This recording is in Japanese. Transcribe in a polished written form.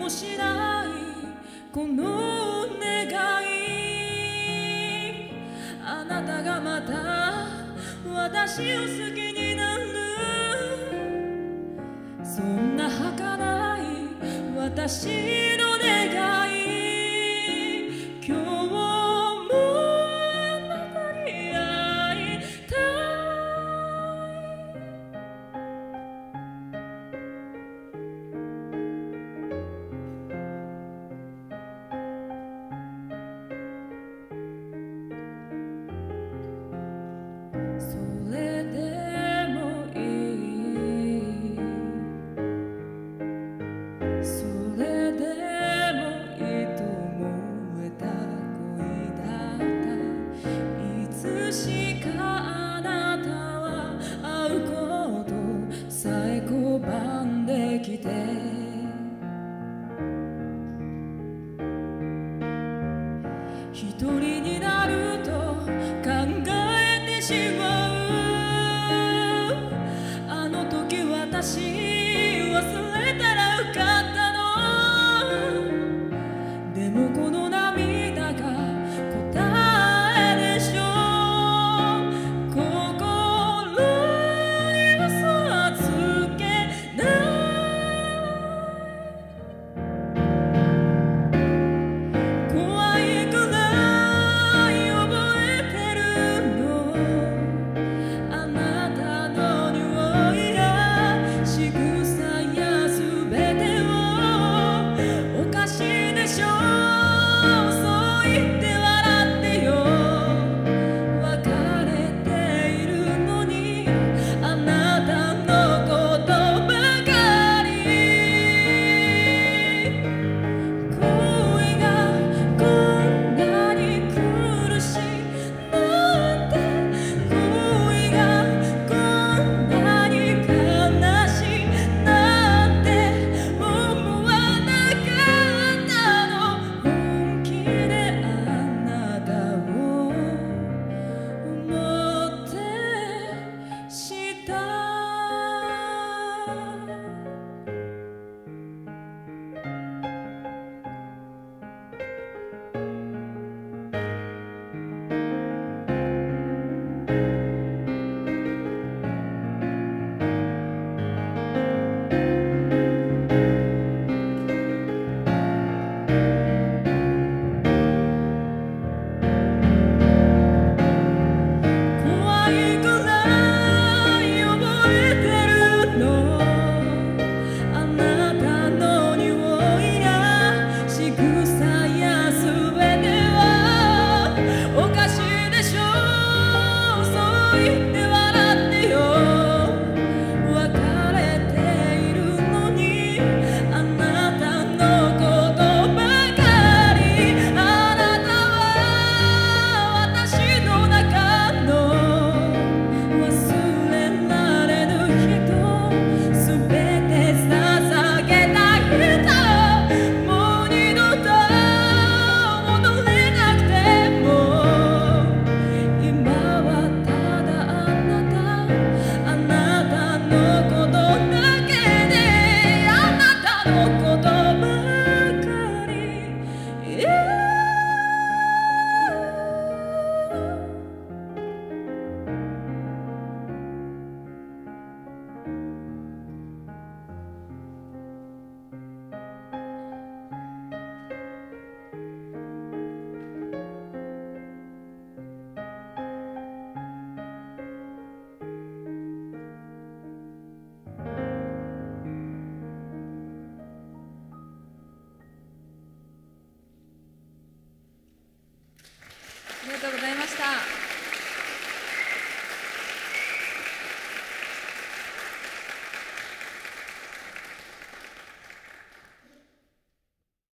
もしないこの願い、あなたがまた私を好きになる、そんな儚い私の願い、一人になると考えてしまう、あの時私忘れたらよかったの、でもこの涙が答えでしょう、心には嘘はつけない、怖いくらいありがとうございます。